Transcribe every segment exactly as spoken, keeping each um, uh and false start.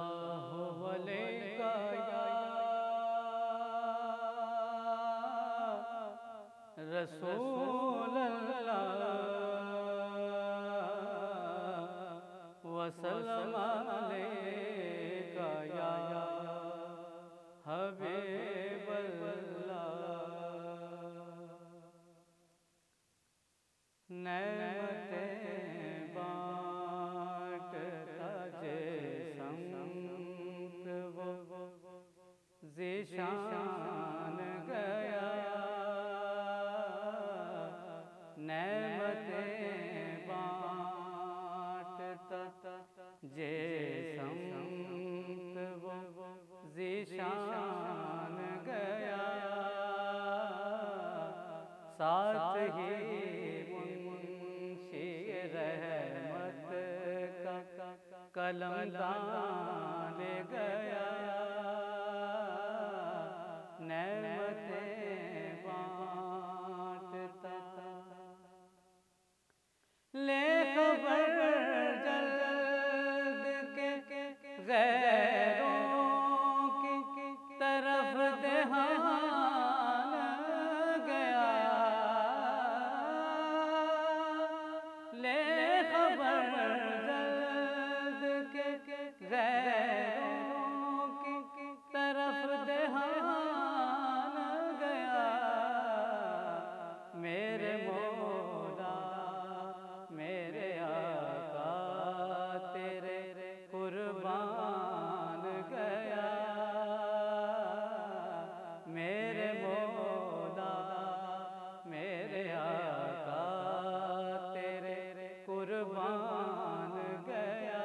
सल्लल्लाहु अलैका या रसूल अल्लाह वसल्लम अलैका या हबीब अल्लाह। नैमतें बांटता जिस्म वो ज़ेशान गया। नैमतें बांटता जिस्म वो ज़ेशान गया। साथ ही मुंशी रहमत का कलमदान गया। नैमतें बांटता ले खबर जल्द के गैरों की तरफ देहान गया। ले खबर जल्द के गैरों की तरफ देहान गया। मेरे मौला मेरे आका तेरे कुर्बान गया। मेरे मौला मेरे आका तेरे कुर्बान गया।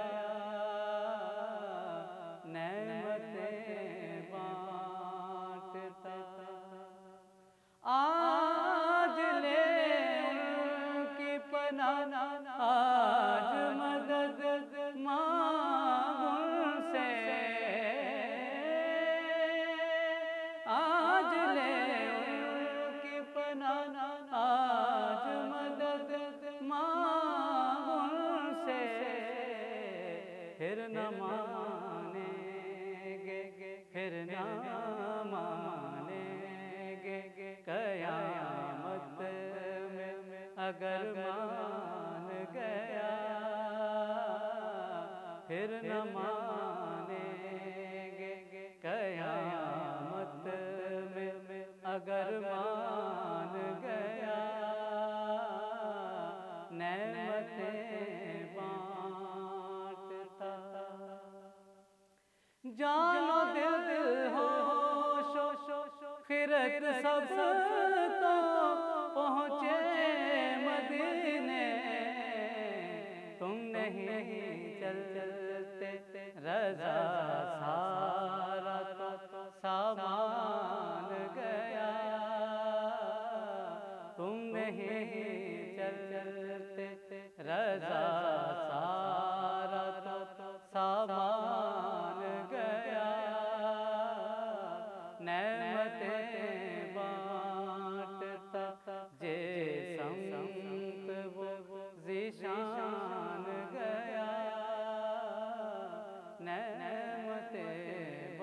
नैमतें बांटता आज ले उनकी पनाह आज मदद मांग उनसे। आज ले उनकी पनाह आज मदद मांग उनसे। फिर न मानेंगे फिर न मानेंगे कयामत में अगर मान गया। फिर न मानेंगे कयामत में अगर मान गया। नैमतें बांटता जानो दिल हो खिरत सब तो पहुँचे मदीने। तुम नहीं चलते रज़ा सारा तो सामान गया। तुम नहीं चलते रज़ा सारा तो सामान गया। नैमतें बांटता जिस सिमत वो ज़ेशान गया। नैमतें